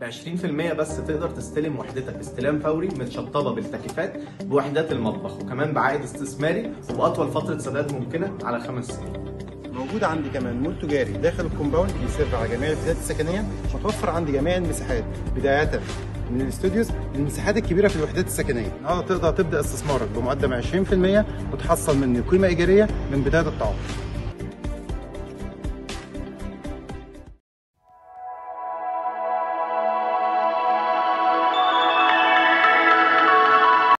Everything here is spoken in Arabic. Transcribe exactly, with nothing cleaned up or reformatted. بعشرين في المية بس تقدر تستلم وحدتك استلام فوري متشطبه بالتكييفات بوحدات المطبخ، وكمان بعائد استثماري وباطول فتره سداد ممكنه على خمس سنين. موجود عندي كمان مول تجاري داخل الكومباوند بيسيرف على جميع الفئات السكنيه، متوفر عندي جميع المساحات بدايه من الاستوديوز للمساحات الكبيره في الوحدات السكنيه. اه تقدر تبدا استثمارك بمقدم عشرين في المية وتحصل منه قيمه ايجاريه من بدايه التعاقد.